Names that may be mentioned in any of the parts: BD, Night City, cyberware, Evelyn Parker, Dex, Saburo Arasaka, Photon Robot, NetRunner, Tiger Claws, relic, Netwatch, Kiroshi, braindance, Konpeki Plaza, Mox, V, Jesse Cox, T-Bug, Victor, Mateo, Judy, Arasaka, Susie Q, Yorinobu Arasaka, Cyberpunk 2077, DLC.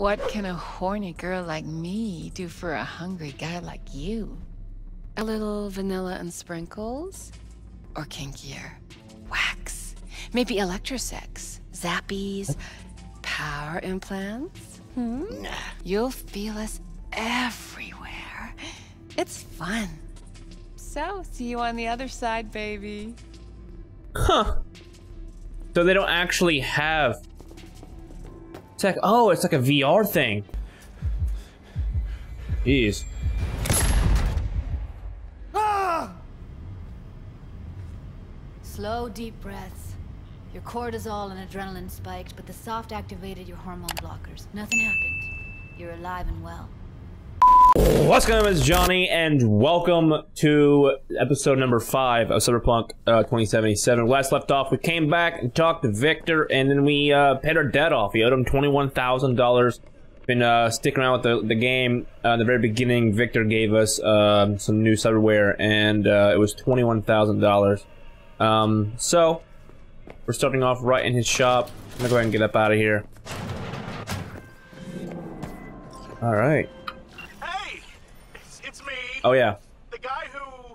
What can a horny girl like me do for a hungry guy like you? A little vanilla and sprinkles? Or kinkier? Wax? Maybe electrosex? Zappies? Power implants? Hmm? Nah. You'll feel us everywhere. It's fun. So, see you on the other side, baby. Huh. So they don't actually have... It's like, oh, it's like a VR thing. Jeez. Ah! Slow, deep breaths. Your cortisol and adrenaline spiked, but the soft activated your hormone blockers. Nothing happened. You're alive and well. What's going on, it's Johnny, and welcome to episode number 5 of Cyberpunk 2077. Last left off, we came back and talked to Victor, and then we paid our debt off. We owed him $21,000. Been sticking around with the game. In the very beginning, Victor gave us some new cyberware, and it was $21,000. So, we're starting off right in his shop. I'm gonna go ahead and get up out of here. Alright. Oh, yeah. The guy who...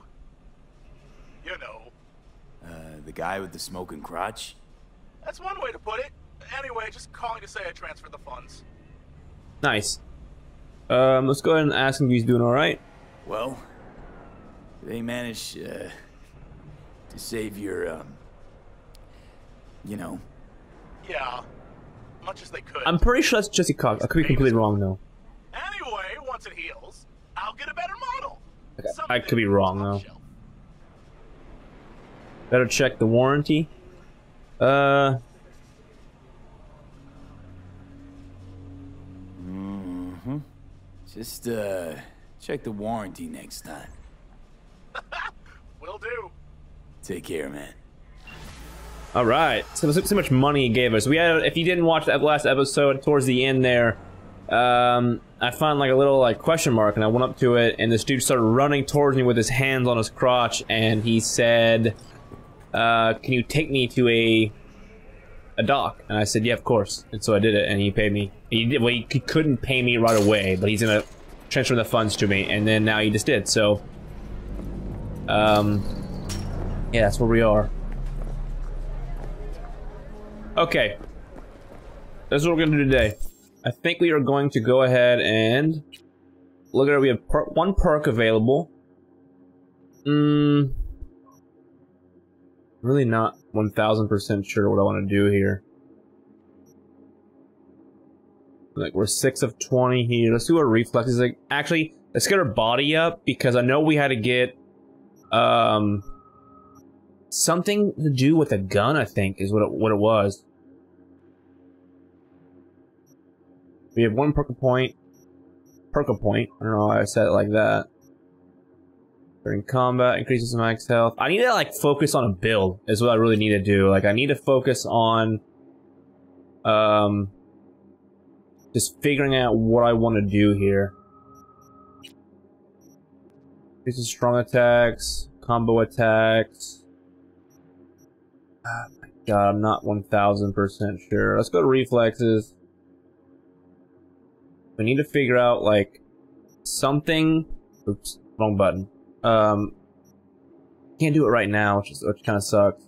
You know. The guy with the smoking crotch? That's one way to put it. Anyway, just calling to say I transferred the funds. Nice. Let's go ahead and ask him if he's doing alright. Well, they managed to save your, you know. Yeah, much as they could. I'm pretty sure that's Jesse Cox. I could be completely wrong, though. Anyway, once it heals, I'll get a better model. Okay. I could be wrong though. Better check the warranty. Just check the warranty next time. Will do. Take care, man. All right. So much money he gave us. We had. If you didn't watch that last episode, towards the end there. I found like a little like question mark and I went up to it and this dude started running towards me with his hands on his crotch and he said, can you take me to a dock? And I said, yeah, of course. And so I did it and he paid me. Well, he couldn't pay me right away, but he's gonna transfer the funds to me and then now he just did, so. Yeah, that's where we are. Okay. That's what we're gonna do today. I think we are going to go ahead and look at it. We have one perk available. Really not 1,000% sure what I want to do here. Like we're 6 of 20 here. Let's do our reflexes. Like actually, let's get our body up because I know we had to get something to do with a gun. I think is what it was. We have one perk point. I don't know why I said it like that. During combat, increases max health. I need to like focus on a build is what I really need to do. Like I need to focus on just figuring out what I want to do here. These are strong attacks, combo attacks. Oh my god, I'm not 1000% sure. Let's go to reflexes. We need to figure out, like, something... Oops, wrong button. Can't do it right now, which kind of sucks.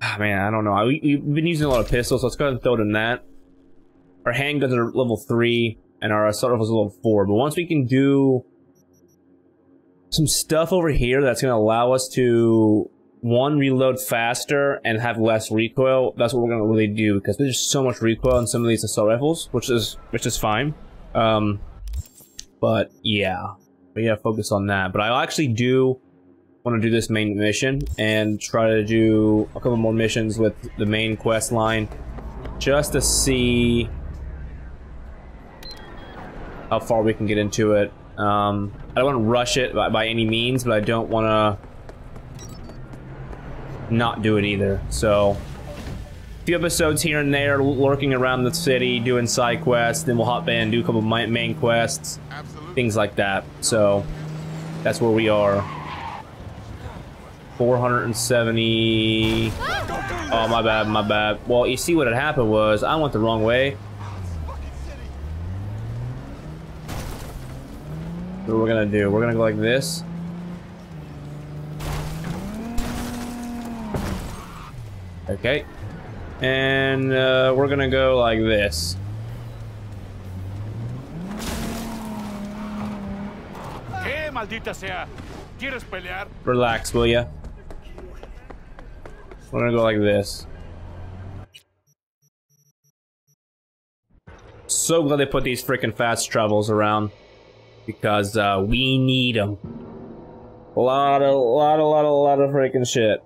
Ah, man, I don't know. We've been using a lot of pistols, so let's go ahead and throw it in that. Our handguns are level 3, and our assault rifles are level 4. But once we can do... some stuff over here that's going to allow us to... One, reload faster and have less recoil. That's what we're gonna really do because there's just so much recoil in some of these assault rifles, which is fine. But yeah, we gotta focus on that. But I actually do want to do this main mission and try to do a couple more missions with the main quest line, just to see how far we can get into it. I don't want to rush it by any means, but I don't want to. Not do it either. So, a few episodes here and there, lurking around the city, doing side quests. Then we'll hop in, do a couple of main quests, absolutely. Things like that. So, that's where we are. 470. Oh, my bad, my bad. Well, you see what had happened was I went the wrong way. What we're gonna do, we're gonna go like this. Okay. And we're gonna go like this. Hey, maldita sea. ¿Quieres pelear? Relax, will ya? We're gonna go like this. So glad they put these freaking fast travels around, because we need them. A lot of freaking shit.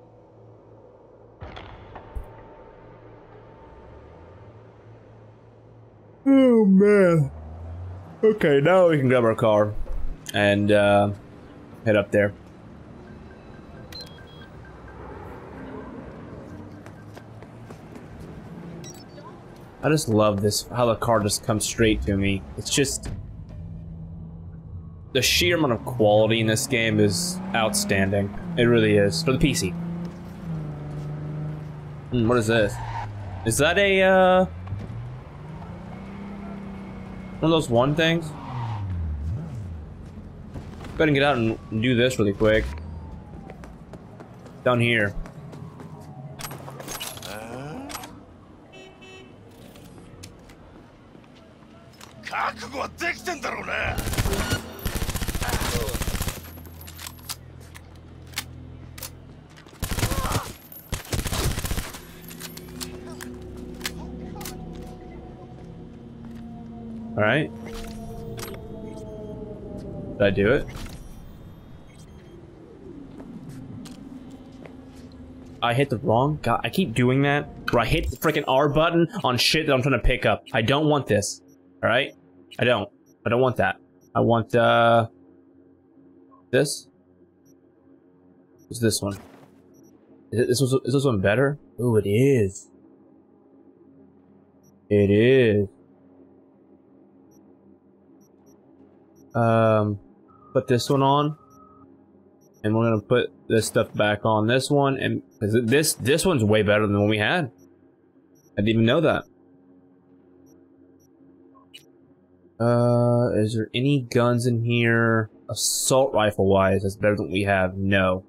Oh man. Okay, now we can grab our car and head up there. I just love this, how the car just comes straight to me. It's just... the sheer amount of quality in this game is outstanding. It really is. For the PC. What is this? Is that a, one of those one things? Better get out and do this really quick. Down here. All right. Did I do it? I hit the wrong guy. I keep doing that, where I hit the freaking R button on shit that I'm trying to pick up. I don't want this. All right. I don't want that. I want this. What's this one? Is this one better? Ooh, it is. It is. Put this one on, and we're gonna put this stuff back on this one, and this one's way better than the one we had. I didn't even know that. Is there any guns in here? Assault rifle wise, that's better than what we have. No.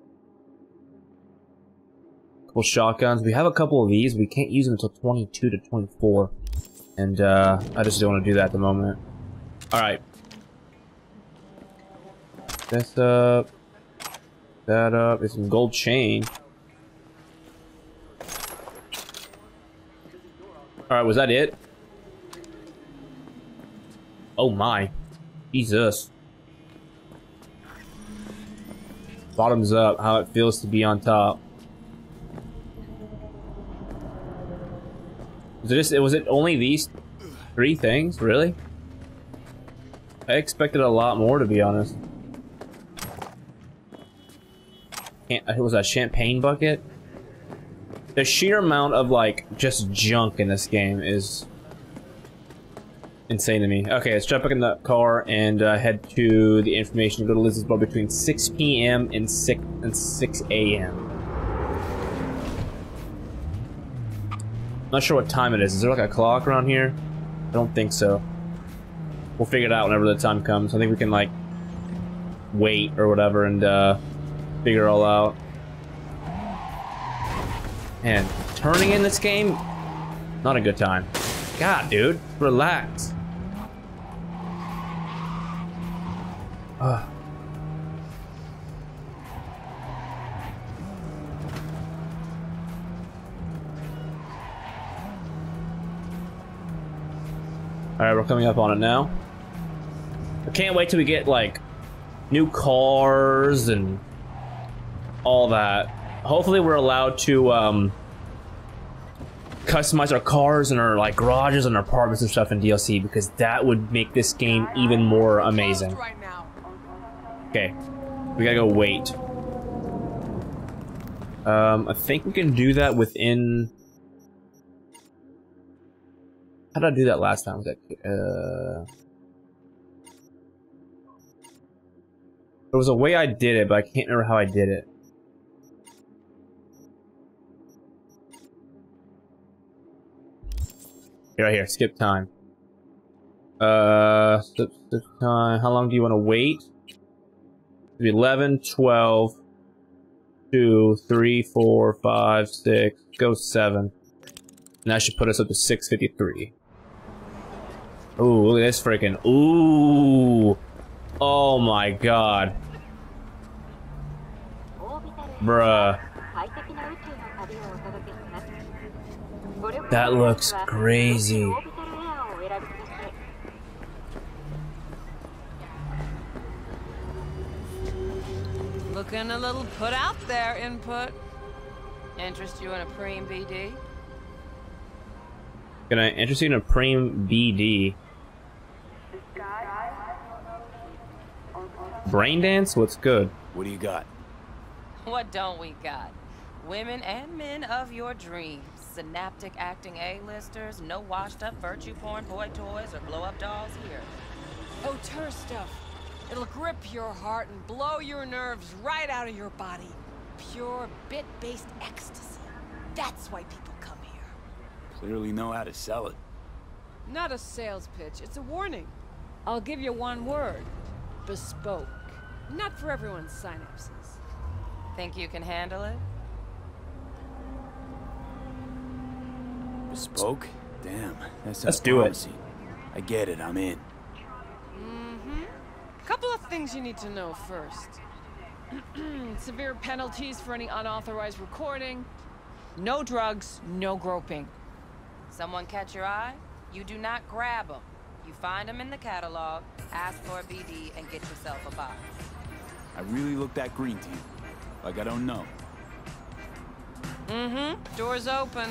Couple shotguns. We have a couple of these. We can't use them until 22 to 24, and I just don't want to do that at the moment. All right. This up, that up, it's some gold chain. Alright, was that it? Oh my. Jesus. Bottoms up, how it feels to be on top. Was it only these three things? Really? I expected a lot more, to be honest. It was a champagne bucket. The sheer amount of like just junk in this game is insane to me. Okay, let's jump back in the car and head to the information. Go to Liz's bar between 6 p.m. and 6 a.m. Not sure what time it is. Is there like a clock around here? I don't think so. We'll figure it out whenever the time comes. I think we can like wait or whatever and figure it all out. And turning in this game, not a good time. God, dude, relax. All right, we're coming up on it now. I can't wait till we get like new cars and all that. Hopefully we're allowed to customize our cars and our like garages and our apartments and stuff in DLC, because that would make this game even more amazing. Okay, we gotta go wait. I think we can do that within... how did I do that last time? There was a way I did it, but I can't remember how I did it. Right here, skip time. Skip time. How long do you want to wait? 11, 12, 2, 3, 4, 5, 6, go 7. And that should put us up to 6:53. Ooh, look at this freaking. Ooh. Oh my god. Bruh. That looks crazy. Looking a little put out there, Input. Interest you in a preem BD? Can I interest you in a preem BD? Braindance? What's good? What do you got? What don't we got? Women and men of your dreams. Synaptic acting A-listers, no washed up virtue porn boy toys or blow up dolls here. Auteur stuff. It'll grip your heart and blow your nerves right out of your body. Pure bit-based ecstasy. That's why people come here. Clearly know how to sell it. Not a sales pitch, it's a warning. I'll give you one word. Bespoke. Not for everyone's synapses. Think you can handle it? Bespoke? Damn, that's let's do it. I get it, I'm in. Mm-hmm. Couple of things you need to know first. Severe penalties for any unauthorized recording. No drugs, no groping. Someone catch your eye? You do not grab them. You find them in the catalog, ask for a BD, and get yourself a box. I really look that green to you. Like I don't know. Mm-hmm. Door's open.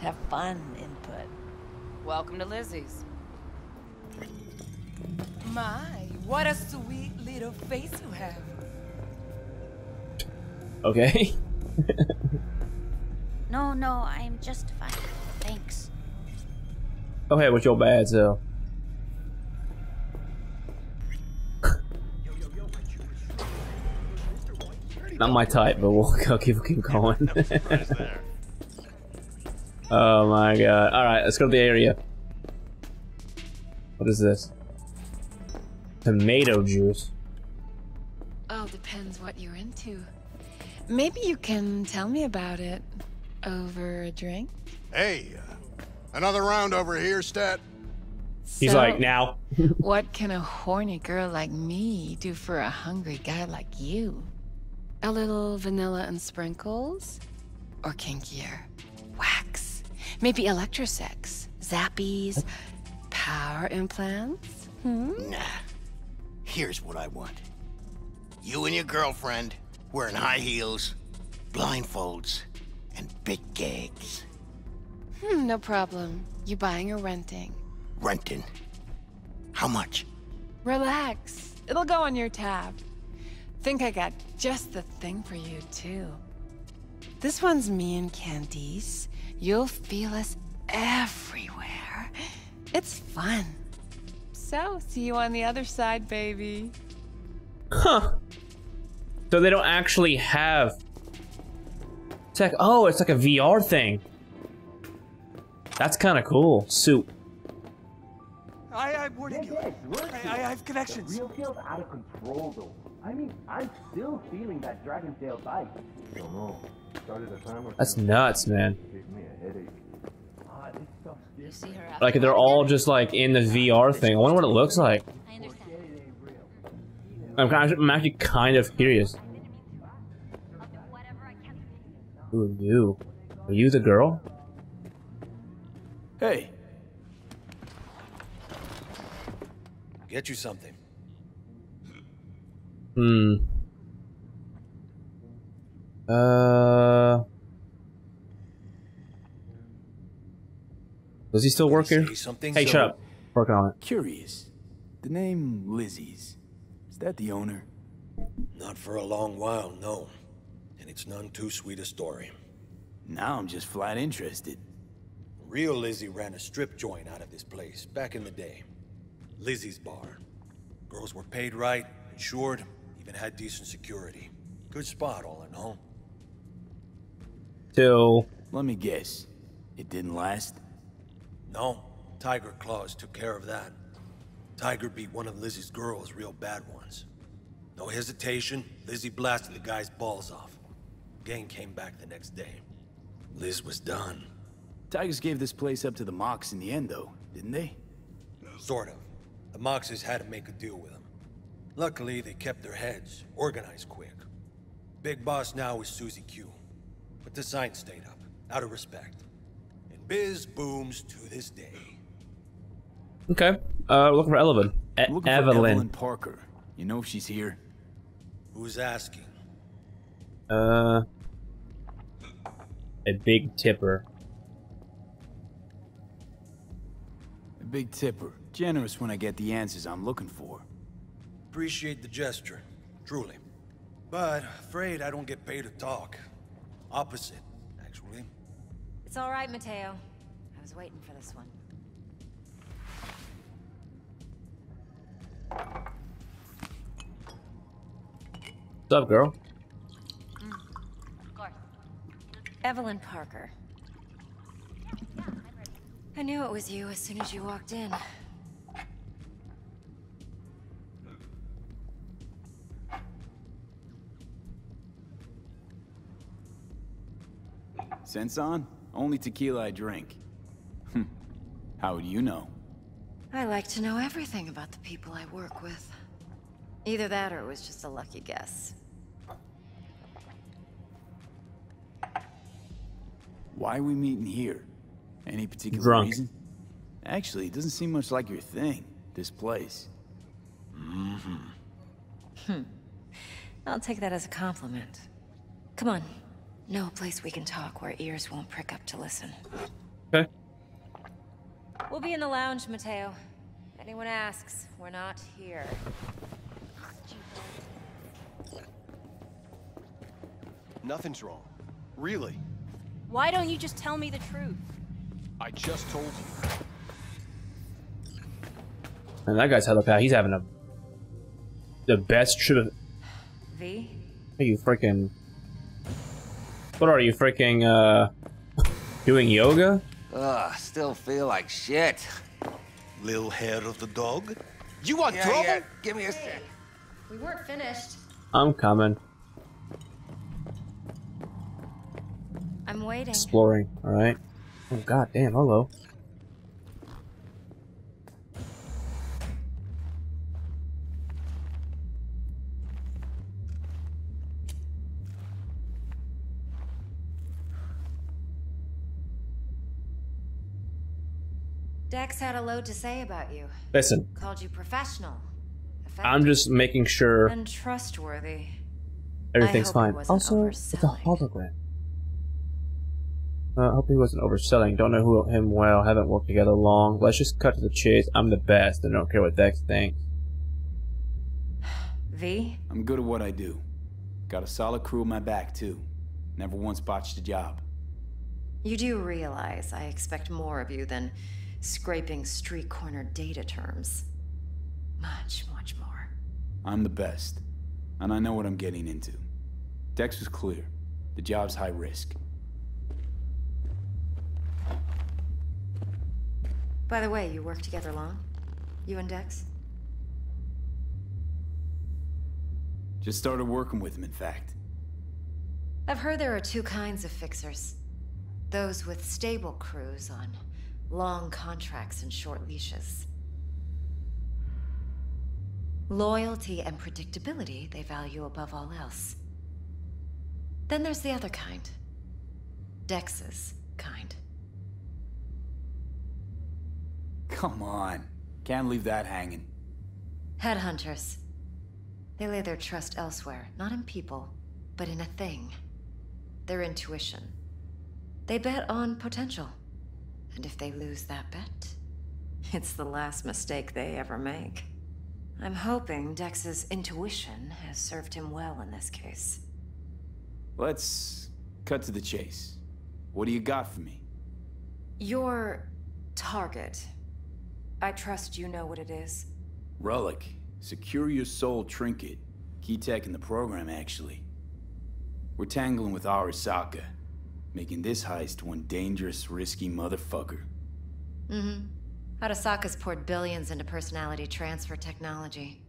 Have fun, Input. Welcome to Lizzie's. My, what a sweet little face you have. Okay. No, I'm just fine. Thanks. Go ahead with your bad self. Not my type, but I'll keep going. Oh my god. Alright, let's go to the area. What is this? Tomato juice. All depends what you're into. Maybe you can tell me about it over a drink? Hey, another round over here, stat. He's so, like, now. What can a horny girl like me do for a hungry guy like you? A little vanilla and sprinkles? Or kinkier? Wax? Maybe electrosex, zappies, power implants? Hmm? Nah. Here's what I want. You and your girlfriend wearing high heels, blindfolds, and big gags. Hmm, no problem. You buying or renting? Renting. How much? Relax. It'll go on your tab. Think I got just the thing for you, too. This one's me and Candice. You'll feel us everywhere. It's fun. So, see you on the other side, baby. Huh. So they don't actually have... It's like, oh, it's like a VR thing. That's kind of cool. Soup. I'm warning you. I have connections. The real feels out of control, though. I mean, I'm still feeling that dragon tail bite. I don't know. That's nuts, man. Like, they're all just like in the VR thing. I wonder what it looks like. I'm actually kind of curious. Who are you? Are you the girl? Hey. Get you something. Hmm. Does he still work here? Hey, shut up. Working on it. Curious. The name Lizzie's. Is that the owner? Not for a long while, no. And it's none too sweet a story. Now I'm just flat interested. Real Lizzie ran a strip joint out of this place back in the day. Lizzie's bar. Girls were paid right, insured, even had decent security. Good spot, all in all. Till let me guess, it didn't last. No, Tiger Claws took care of that. Tiger beat one of Lizzie's girls real bad ones. No hesitation, Lizzie blasted the guy's balls off. Gang came back the next day. Liz was done. Tigers gave this place up to the Mox in the end, though, didn't they? Sort of. The Moxes had to make a deal with them. Luckily, they kept their heads, organized quick. Big boss now is Susie Q. But the sign stayed up, out of respect. And biz booms to this day. Okay. Looking for Evelyn. Evelyn Parker. You know she's here. Who's asking? A big tipper. A big tipper. Generous when I get the answers I'm looking for. Appreciate the gesture, truly. But afraid I don't get paid to talk. Opposite, actually. It's all right, Mateo. I was waiting for this one. What's up, girl? Of course. Evelyn Parker. I knew it was you as soon as you walked in. Sensan? Only tequila I drink. How would you know? I like to know everything about the people I work with. Either that or it was just a lucky guess. Why are we meeting here? Any particular reason? Actually, it doesn't seem much like your thing, this place. I'll take that as a compliment. Come on. Know a place we can talk where ears won't prick up to listen. Okay. We'll be in the lounge, Mateo. If anyone asks, we're not here. Nothing's wrong. Really? Why don't you just tell me the truth? I just told you. And that guy's hella out. He's having the best trip of... V? Are you freaking... What are you freaking, doing yoga? Ugh, still feel like shit. Little hair of the dog? You want trouble? Yeah. Give me a sec. We weren't finished. I'm coming. I'm waiting. Exploring, alright. Oh god damn, hello. Dex had a load to say about you. Listen. Called you professional. Effective, I'm just making sure. And trustworthy. Everything's fine. Also, it's a hologram. I hope he wasn't overselling. Don't know who him well. Haven't worked together long. Let's just cut to the chase. I'm the best, and don't care what Dex thinks. V? I'm good at what I do. Got a solid crew on my back, too. Never once botched a job. You do realize I expect more of you than scraping street-corner data terms. Much, much more. I'm the best, and I know what I'm getting into. Dex was clear. The job's high risk. By the way, you worked together long? You and Dex? Just started working with him, in fact. I've heard there are two kinds of fixers. Those with stable crews on long contracts and short leashes. Loyalty and predictability they value above all else. Then there's the other kind. Dex's kind. Come on. Can't leave that hanging. Headhunters. They lay their trust elsewhere, not in people, but in a thing. Their intuition. They bet on potential. And if they lose that bet, it's the last mistake they ever make. I'm hoping Dex's intuition has served him well in this case. Let's cut to the chase. What do you got for me? Your target. I trust you know what it is. Relic. Secure your soul trinket. Key tech in the program, actually. We're tangling with Arasaka, making this heist one dangerous, risky motherfucker. Mm-hmm. Arasaka's poured billions into personality transfer technology.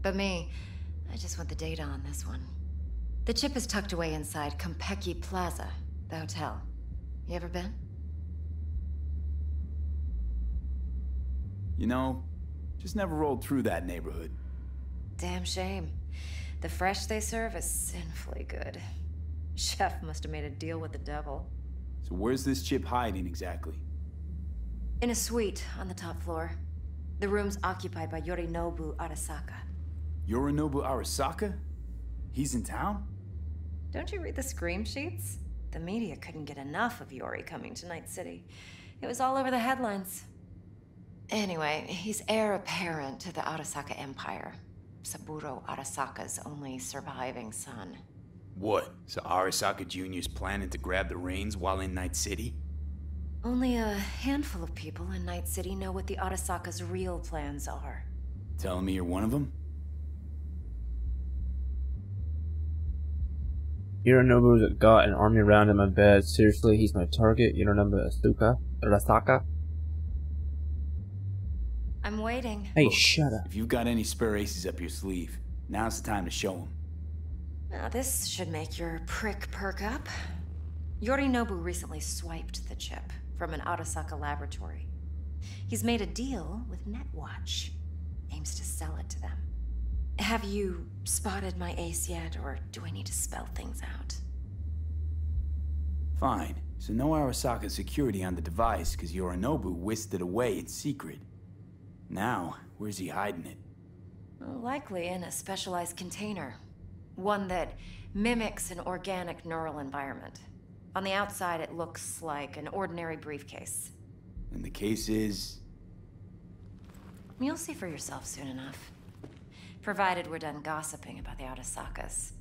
But me, I just want the data on this one. The chip is tucked away inside Konpeki Plaza, the hotel. You ever been? You know, just never rolled through that neighborhood. Damn shame. The fresh they serve is sinfully good. Chef must have made a deal with the devil. So where's this chip hiding exactly? In a suite on the top floor. The room's occupied by Yorinobu Arasaka. Yorinobu Arasaka? He's in town? Don't you read the scream sheets? The media couldn't get enough of Yori coming to Night City. It was all over the headlines. Anyway, he's heir apparent to the Arasaka Empire. Saburo Arasaka's only surviving son. What? So Arasaka Jr.'s planning to grab the reins while in Night City? Only a handful of people in Night City know what the Arasaka's real plans are. Telling me you're one of them? Yorinobu's got an army around him in bed. Seriously, he's my target. Yorinobu Arasaka? I'm waiting. Hey, look, shut up. If you've got any spare aces up your sleeve, now's the time to show them. Now, this should make your prick perk up. Yorinobu recently swiped the chip from an Arasaka laboratory. He's made a deal with Netwatch. Aims to sell it to them. Have you spotted my ace yet, or do I need to spell things out? Fine. So no Arasaka security on the device, because Yorinobu whisked it away in secret. Now, where's he hiding it? Likely in a specialized container. One that mimics an organic neural environment. On the outside, it looks like an ordinary briefcase. And the case is? You'll see for yourself soon enough. Provided we're done gossiping about the Arasakas.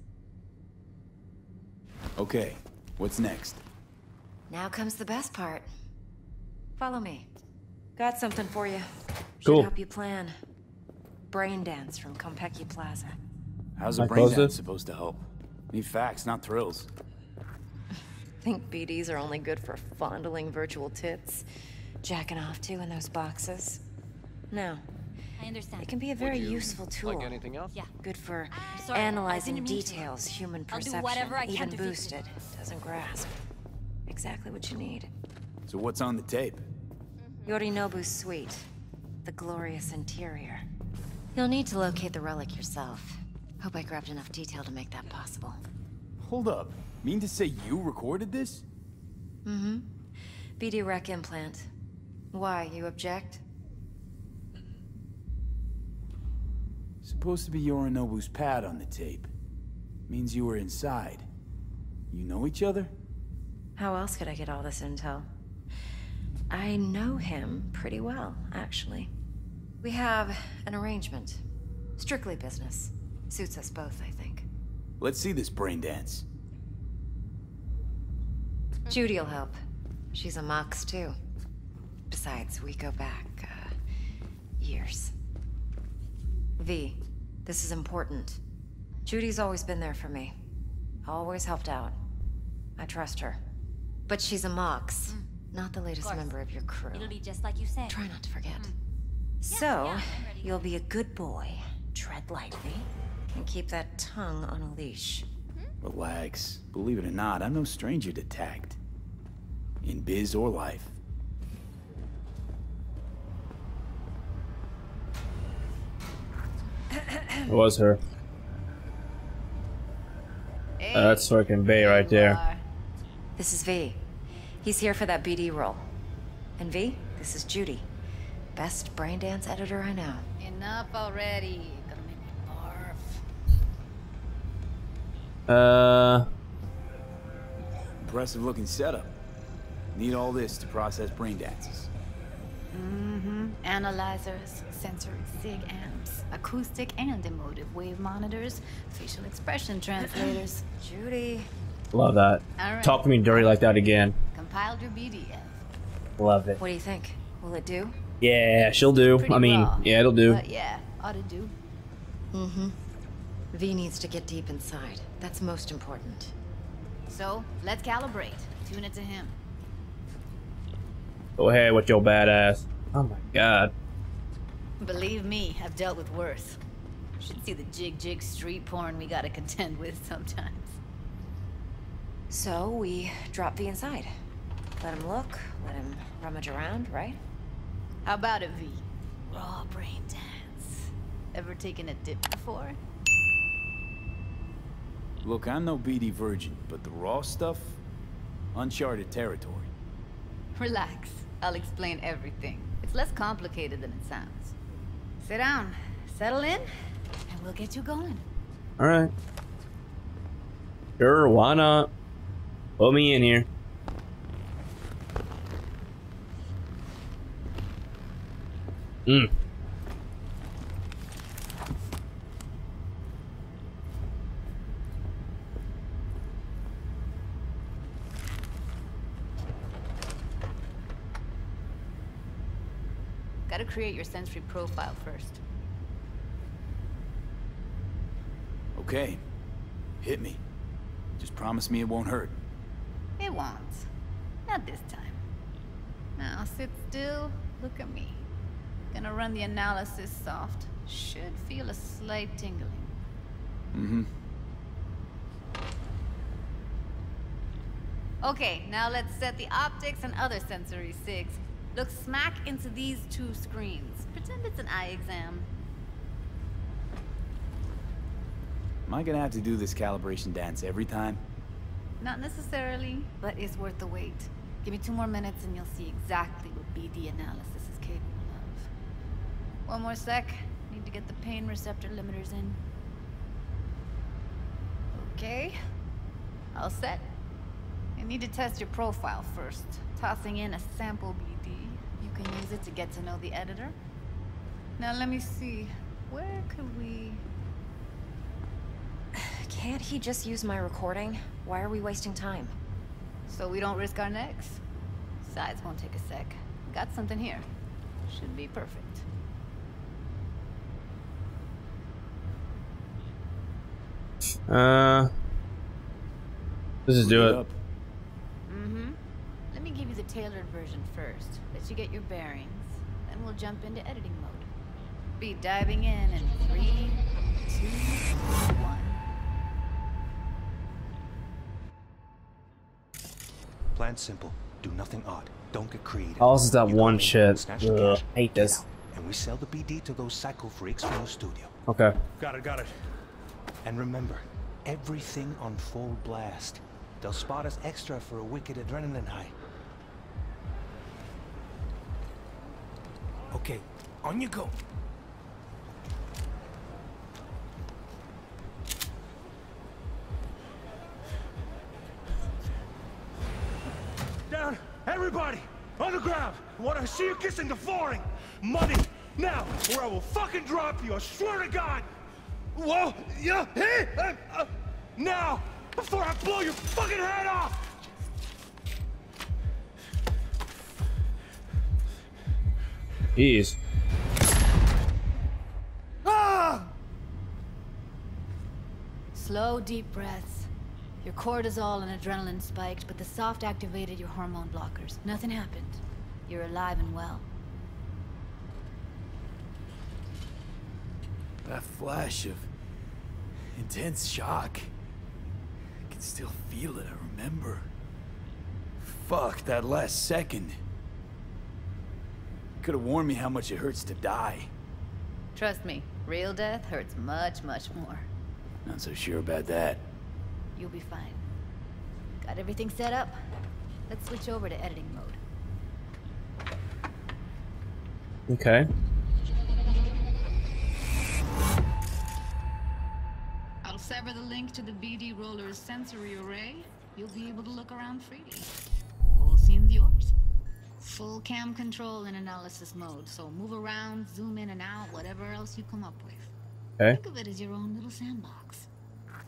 Okay, what's next? Now comes the best part. Follow me. Got something for you. Cool. Should help you plan. Braindance from Konpeki Plaza. How's a braindance supposed to help? Need facts, not thrills. Think BDs are only good for fondling virtual tits, jacking off to in those boxes? No. I understand. It can be a very useful tool. Like anything else? Yeah. Good for analyzing details, human perception, even boosted. Doesn't grasp. Exactly what you need. So what's on the tape? Yorinobu's suite, the glorious interior. You'll need to locate the relic yourself. Hope I grabbed enough detail to make that possible. Hold up. Mean to say you recorded this? Mm-hmm. BD rec implant. Why, you object? Supposed to be Yorinobu's pad on the tape. Means you were inside. You know each other? How else could I get all this intel? I know him pretty well, actually. We have an arrangement. Strictly business. Suits us both, I think. Let's see this braindance. Judy'll help. She's a Mox, too. Besides, we go back, years. V, this is important. Judy's always been there for me. Always helped out. I trust her. But she's a Mox. Mm. Not the latest member of your crew. It'll be just like you said. Try not to forget. Mm. So, yeah, you'll be a good boy. Tread lightly. And keep that tongue on a leash. Relax. Believe it or not, I'm no stranger to tact. In biz or life. It was her. Hey, that's fucking Bay right there. This is V. He's here for that BD role. And V, this is Judy. Best braindance editor I know. Enough already. Impressive looking setup. Need all this to process brain dances. Mm-hmm. Analyzers, sensory sig amps, acoustic and emotive wave monitors, facial expression translators. Judy. Love that. Right. Talk to me dirty like that again. Compiled your BDF. Love it. What do you think? Will it do? Yeah, she'll do. Pretty raw. Yeah, it'll do. But yeah, ought to do. Mm-hmm. V needs to get deep inside. That's most important. So, let's calibrate. Tune it to him. Go ahead with your badass. Oh my god. Believe me, I've dealt with worse. Should see the jig street porn we gotta contend with sometimes. So we drop V inside. Let him look, let him rummage around, right? How about it, V? Raw brain dance. Ever taken a dip before? Look, I'm no BD virgin, but the raw stuff? Uncharted territory. Relax. I'll explain everything. It's less complicated than it sounds. Sit down, settle in, and we'll get you going. Alright. Sure, why not? Put me in here. Mm. Gotta create your sensory profile first. Okay. Hit me. Just promise me it won't hurt. It won't. Not this time. Now sit still, look at me. Gonna run the analysis soft. Should feel a slight tingling. Mm-hmm. Okay, now let's set the optics and other sensory sigs. Look smack into these two screens. Pretend it's an eye exam. Am I gonna have to do this calibration dance every time? Not necessarily, but it's worth the wait. Give me 2 more minutes and you'll see exactly what BD analysis is capable of. 1 more sec. Need to get the pain receptor limiters in. Okay. All set. You need to test your profile first. Tossing in a sample BD. You can use it to get to know the editor. Now let me see. Where could we... Can't he just use my recording? Why are we wasting time? So we don't risk our necks. Besides, won't take a sec. Got something here. Should be perfect. Let's just do it. Mm-hmm. Let me give you the tailored version first. Let you get your bearings. Then we'll jump into editing mode. Be diving in 3, 2, 1. Plan simple, do nothing odd, don't get creative. I also that one shit. Ugh, hate this. And we sell the BD to those psycho freaks from the studio. Okay. Got it. And remember, everything on full blast. They'll spot us extra for a wicked adrenaline high. Okay, on you go. Everybody, on the ground, want to see you kissing the flooring. Money, now, or I will fucking drop you, I swear to God. Whoa, yeah, hey, now, before I blow your fucking head off. Jeez. Ah! Slow, deep breaths. Your cortisol and adrenaline spiked, but the soft activated your hormone blockers. Nothing happened. You're alive and well. That flash of intense shock. I can still feel it, I remember. Fuck, that last second. Could have warned me how much it hurts to die. Trust me, real death hurts much, much more. Not so sure about that. You'll be fine. Got everything set up? Let's switch over to editing mode. Okay. I'll sever the link to the BD roller's sensory array. You'll be able to look around freely. All scenes yours. Full cam control in analysis mode, so move around, zoom in and out, whatever else you come up with. Okay. Think of it as your own little sandbox.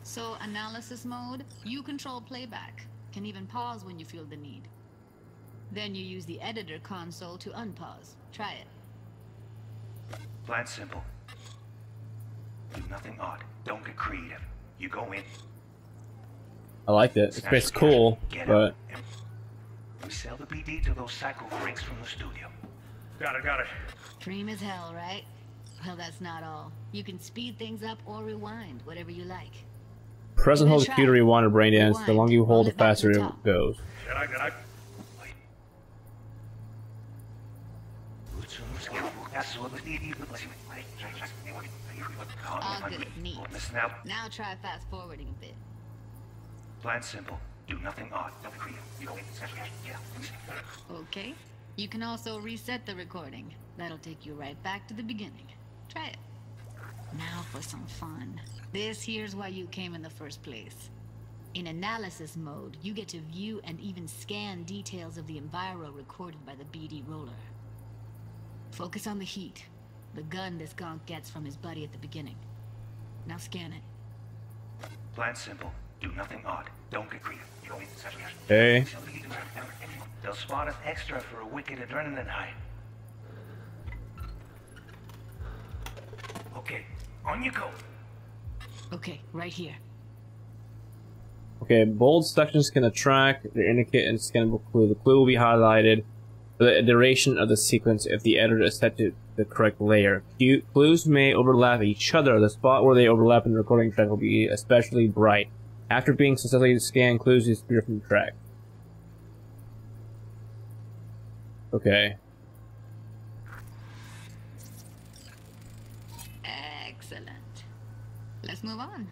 So, analysis mode, you control playback. Can even pause when you feel the need. Then you use the editor console to unpause. Try it. Plan simple. Do nothing odd. Don't get creative. You go in. I like that. It's cool, but... We sell the BD to those psycho freaks from the studio. Got it. Dream as hell, right? Well, that's not all. You can speed things up or rewind, whatever you like. Press and hold the computer to rewind or brain dance. The longer you hold, the faster it goes. Wait. All good, neat. Now try fast forwarding a bit. Plan simple. Do nothing odd. Okay. You can also reset the recording. That'll take you right back to the beginning. Try it. Now for some fun. This here's why you came in the first place. In analysis mode, you get to view and even scan details of the enviro recorded by the BD roller. Focus on the heat. The gun this gonk gets from his buddy at the beginning. Now scan it. Plan simple. Do nothing odd. Don't get creative. Hey. They'll spot us extra for a wicked adrenaline high. Okay, on you go. Okay, right here. Okay, bold sections can attract the indicate and scannable clue. The clue will be highlighted for the duration of the sequence if the editor is set to the correct layer. Clues may overlap each other. The spot where they overlap in the recording track will be especially bright. After being successfully scanned, clues disappear from the track. Okay. Excellent. Let's move on.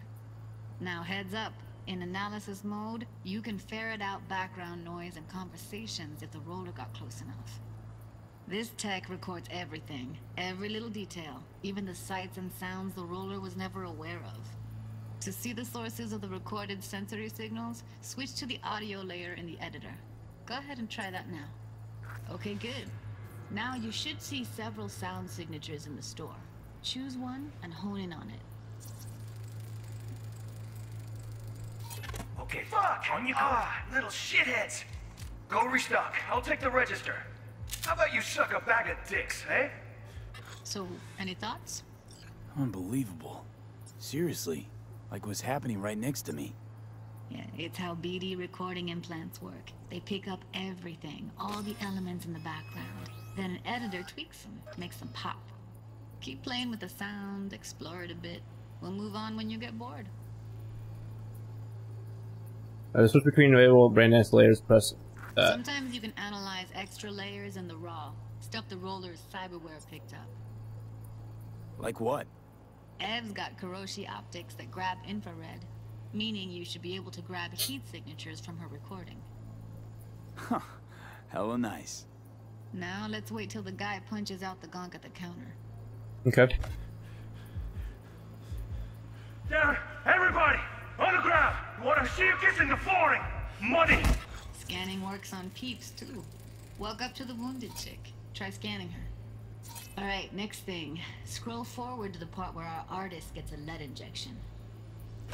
Now heads up. In analysis mode, you can ferret out background noise and conversations if the roller got close enough. This tech records everything, every little detail, even the sights and sounds the roller was never aware of. To see the sources of the recorded sensory signals, switch to the audio layer in the editor. Go ahead and try that now. Okay, good. Now you should see several sound signatures in the store. Choose one and hone in on it. Okay, fuck! On you go! Ah, little shitheads! Go restock. I'll take the register. How about you suck a bag of dicks, eh? So, any thoughts? Unbelievable. Seriously. Like what's happening right next to me. Yeah, it's how BD recording implants work. They pick up everything, all the elements in the background. Then an editor tweaks them, makes them pop. Keep playing with the sound, explore it a bit. We'll move on when you get bored. The switch between available braindance layers, press that. Sometimes you can analyze extra layers in the raw. Stuff the roller's cyberware picked up. Like what? Ev's got Kiroshi optics that grab infrared, meaning you should be able to grab heat signatures from her recording. Huh. Hella nice. Now let's wait till the guy punches out the gonk at the counter. Okay. Down! Everybody! On the ground! You want to see you kissing the flooring! Money! Scanning works on peeps, too. Walk up to the wounded chick. Try scanning her. Alright, next thing. Scroll forward to the part where our artist gets a lead injection.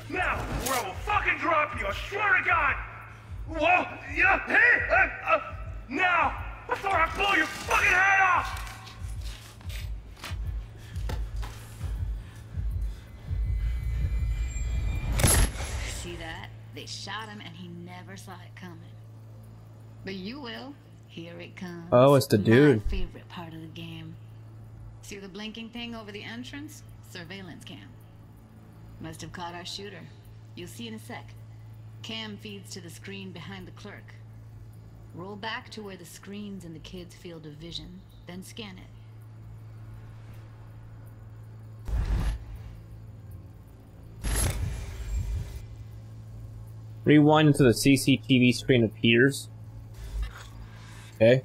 Now, or I will fucking drop you, I swear to God! Whoa, yeah, hey! Now, before I blow your fucking head off! See that? They shot him and he never saw it coming. But you will. Here it comes. Oh, it's the dude. My favorite part of the game. See the blinking thing over the entrance? Surveillance cam. Must have caught our shooter. You'll see in a sec. Cam feeds to the screen behind the clerk. Roll back to where the screen's in the kid's field of vision, then scan it. Rewind until the CCTV screen appears. Okay.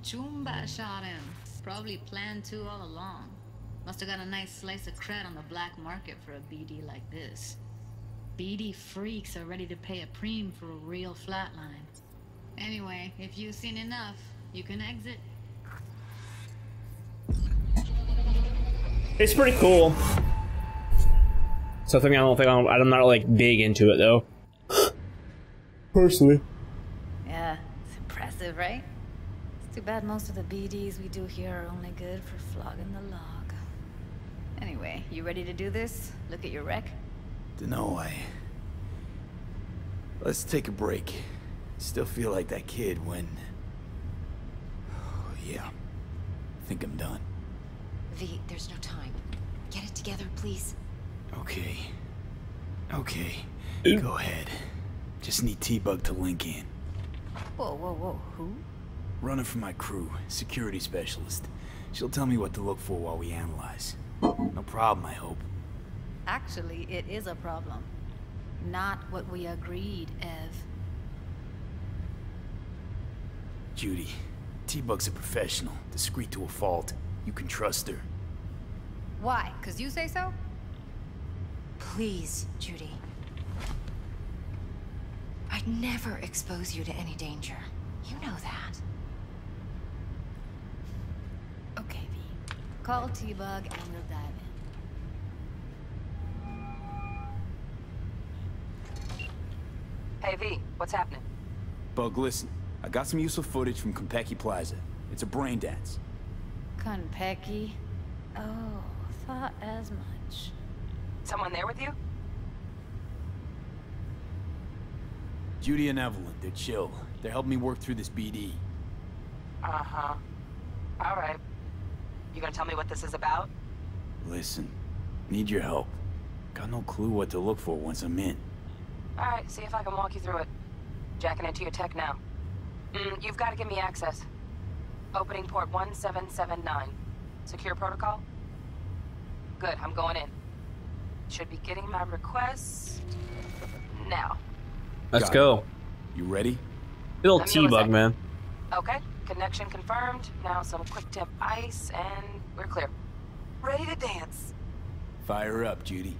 Chumba shot him. Probably planned to all along. Must have got a nice slice of cred on the black market for a BD like this. BD freaks are ready to pay a preem for a real flatline. Anyway, if you've seen enough, you can exit. It's pretty cool. Something I don't think I'm not like big into it though. Personally. Yeah, it's impressive, right? Too bad most of the BDs we do here are only good for flogging the log. Anyway, you ready to do this? Look at your wreck? Dunno, Let's take a break. Still feel like that kid when... Yeah. Think I'm done. V, there's no time. Get it together, please. Okay. Okay. Go ahead. Just need T-Bug to link in. Whoa, whoa, whoa. Who? Runner from my crew. Security specialist. She'll tell me what to look for while we analyze. No problem, I hope. Actually, it is a problem. Not what we agreed, Ev. Judy, T-Bug's a professional, discreet to a fault. You can trust her. Why? 'Cause you say so? Please, Judy. I'd never expose you to any danger. You know that. Okay, V. Call T-Bug and we'll dive in. Hey V, what's happening? Bug, listen. I got some useful footage from Konpeki Plaza. It's a braindance. Konpeki? Oh, thought as much. Someone there with you? Judy and Evelyn, they're chill. They're helping me work through this BD. Uh-huh. Alright. You gonna tell me what this is about? Listen, need your help. Got no clue what to look for once I'm in. Alright, see if I can walk you through it. Jacking into your tech now. You've got to give me access. Opening port 1779. Secure protocol? Good, I'm going in. Should be getting my request... now. Let's go. You ready? Little T-Bug, man. Okay, connection confirmed. Now some quick temp ice and we're clear. Ready to dance. Fire up, Judy.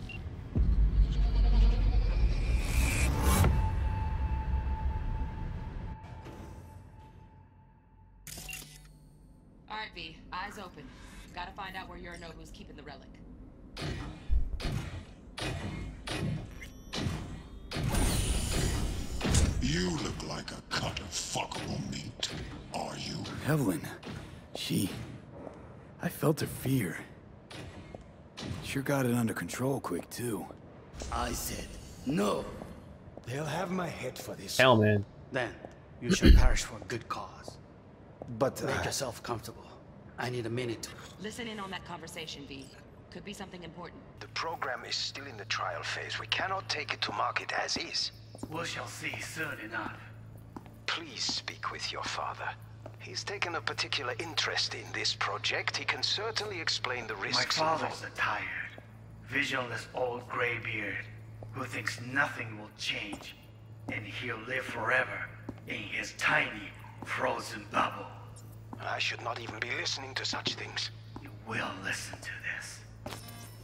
Eyes open. Gotta find out where Yorinobu's keeping the relic. You look like a cut of fuckable meat, are you? Evelyn, I felt her fear. Sure got it under control quick, too. I said, no. They'll have my head for this. Hell, man. Then, you should perish for a good cause. But make yourself comfortable. I need a minute. Listen in on that conversation, V. Could be something important. The program is still in the trial phase. We cannot take it to market as is. We shall see soon enough. Please speak with your father. He's taken a particular interest in this project. He can certainly explain the risks. My father's a tired, visionless old graybeard who thinks nothing will change, and he'll live forever in his tiny, frozen bubble. I should not even be listening to such things. You will listen to this.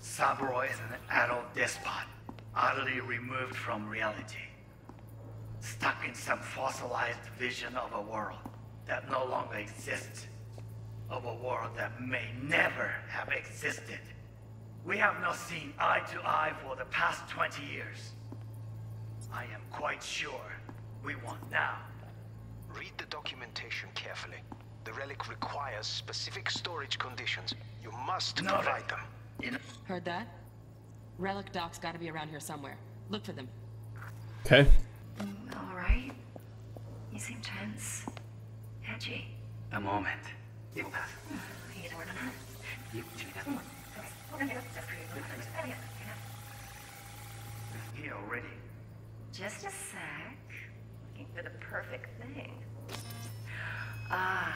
Saburo is an adult despot, utterly removed from reality. Stuck in some fossilized vision of a world that no longer exists. Of a world that may never have existed. We have not seen eye to eye for the past 20 years. I am quite sure we want now. Read the documentation carefully. The relic requires specific storage conditions. You must provide them. Heard that? Relic docs gotta be around here somewhere. Look for them. Okay. Alright. You seem tense. Edgy. A moment. It will pass. Here already. Just a sec. Looking for the perfect thing. Ah,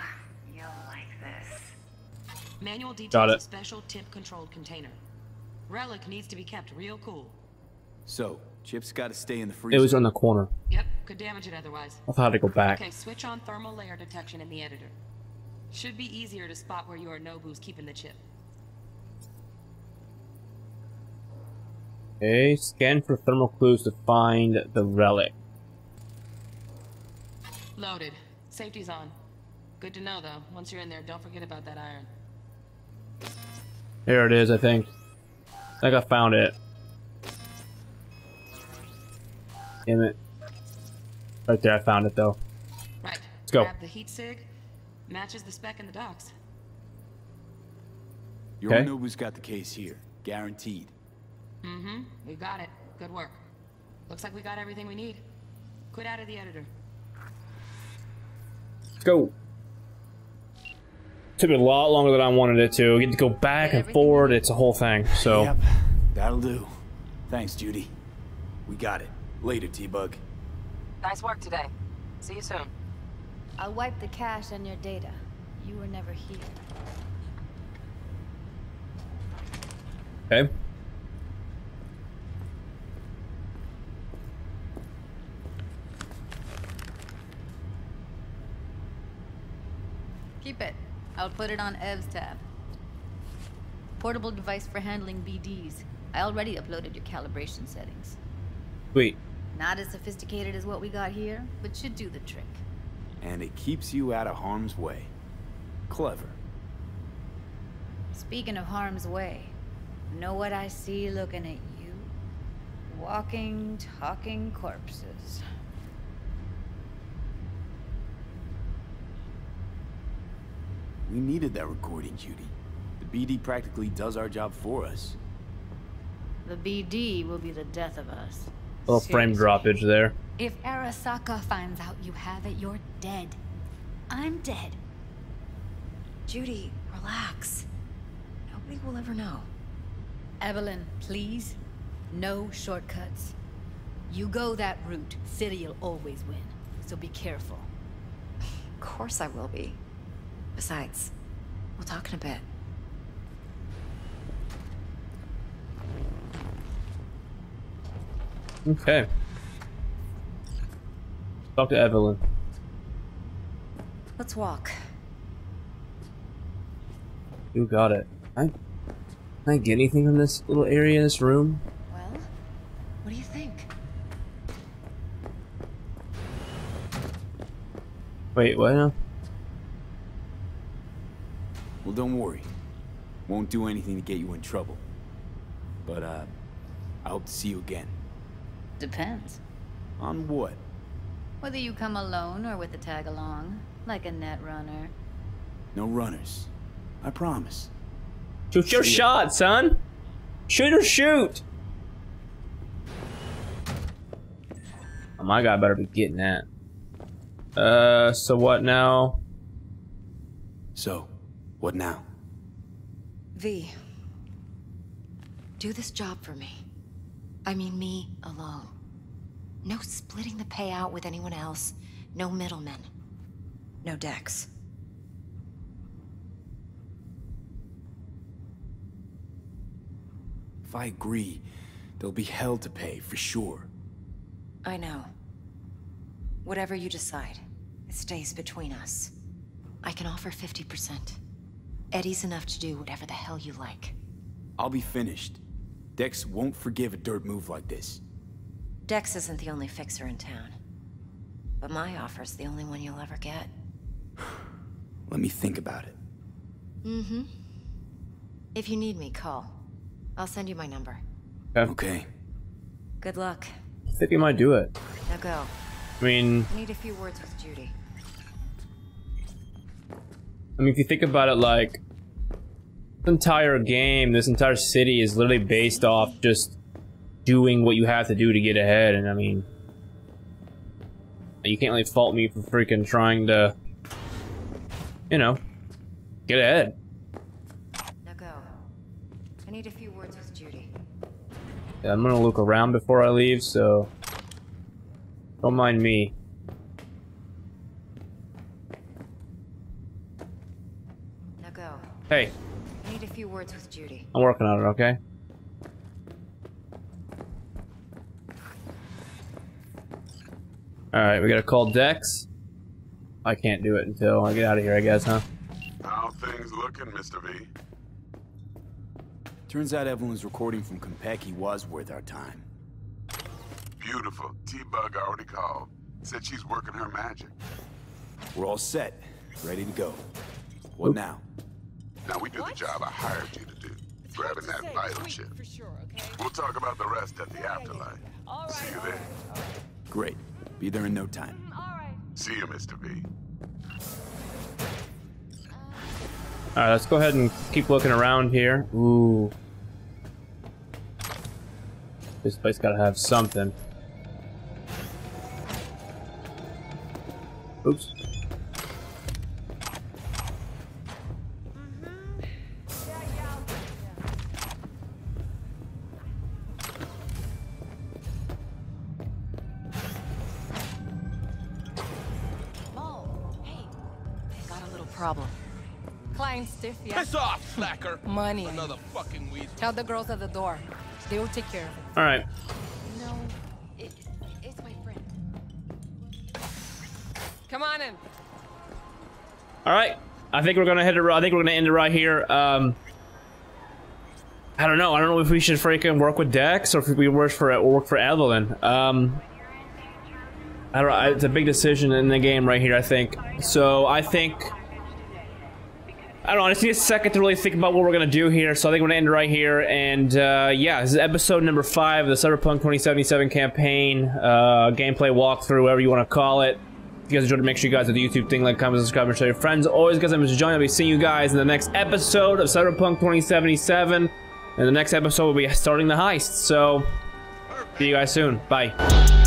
you'll like this. Manual details a special tip-controlled container. Relic needs to be kept real cool. So, chip's got to stay in the freezer. It was on the corner. Yep, could damage it otherwise. I had to go back. Okay, switch on thermal layer detection in the editor. Should be easier to spot where Yorinobu's keeping the chip. Okay, scan for thermal clues to find the relic. Loaded. Safety's on. Good to know, though. Once you're in there, don't forget about that iron. Here it is, I think. I think I found it. Damn it. Right there, I found it, though. Right. Let's go. Grab the heat sig, Matches the spec in the docs. Yorinobu's got the case here. Guaranteed. Mm-hmm. We've got it. Good work. Looks like we got everything we need. Quit out of the editor. Let's go. Took me a lot longer than I wanted it to. We get to go back and forward. It's a whole thing. So. Yep. That'll do. Thanks, Judy. We got it. Later, T-Bug. Nice work today. See you soon. I'll wipe the cache and your data. You were never here. Okay. Keep it. I'll put it on Ev's tab. Portable device for handling BDs. I already uploaded your calibration settings. Sweet. Not as sophisticated as what we got here, but should do the trick. And it keeps you out of harm's way. Clever. Speaking of harm's way, know what I see looking at you? Walking, talking corpses. We needed that recording, Judy. The BD practically does our job for us. The BD will be the death of us. A little frame droppage there. If Arasaka finds out you have it, you're dead. I'm dead. Judy, relax. Nobody will ever know. Evelyn, please. No shortcuts. You go that route, City'll always win. So be careful. Of course I will be. Besides, we'll talk in a bit. Okay. Talk to Evelyn. Let's walk. You got it. Can I get anything from this little area, this room? Well, what do you think? Wait, what now? Well, don't worry. Won't do anything to get you in trouble. But, I hope to see you again. Depends. On what? Whether you come alone or with a tag along, like a net runner. No runners. I promise. Shoot your shot, son! Shoot or shoot! Oh, my guy better be getting that. So what now? So, what now? V, do this job for me. I mean, me alone. No splitting the payout with anyone else. No middlemen. No Dex. If I agree, there'll be hell to pay for sure. I know. Whatever you decide, it stays between us. I can offer 50%. Eddie's enough to do whatever the hell you like. I'll be finished. Dex won't forgive a dirt move like this. Dex isn't the only fixer in town. But my offer's the only one you'll ever get. Let me think about it. Mm-hmm. If you need me, call. I'll send you my number. Okay. Good luck. I think you might do it. Now go. I mean... I need a few words with Judy. I mean, if you think about it, like... This entire game, this entire city is literally based off just doing what you have to do to get ahead, and I mean, you can't really fault me for freaking trying to, you know, get ahead. Now go. I need a few words with Judy. Yeah, I'm gonna look around before I leave, so don't mind me. Now go. Hey. Words with Judy. I'm working on it, okay? Alright, we gotta call Dex. I can't do it until I get out of here, I guess, huh? How things looking, Mr. V? Turns out Evelyn's recording from Konpeki was worth our time. Beautiful. T-Bug already called. Said she's working her magic. We're all set. Ready to go. What now? Now, we do the job I hired you to do, grabbing that vital chip. We'll talk about the rest at the afterlife. See you there. Great. Be there in no time. See you, Mr. V. Alright, let's go ahead and keep looking around here. Ooh. This place gotta have something. Oops. Piss off, slacker! Money. Another fucking weasel. Tell the girls at the door. They will take care of it. All right. No, it's my friend. Come on in. All right. I think we're gonna head to. I think we're gonna end it right here. I don't know. I don't know if we should freaking work with Dex or if we work for Evelyn. I don't know. It's a big decision in the game right here. I think. So I think. I don't know, I just need a second to really think about what we're going to do here, so I think we're going to end right here, and yeah, this is episode number 5 of the Cyberpunk 2077 campaign, gameplay walkthrough, whatever you want to call it. If you guys enjoyed it, make sure you guys do the YouTube thing, like, comment, subscribe, and share your friends. Always, guys, I'm Mr. John, I'll be seeing you guys in the next episode of Cyberpunk 2077, and the next episode will be starting the heist, so see you guys soon, bye.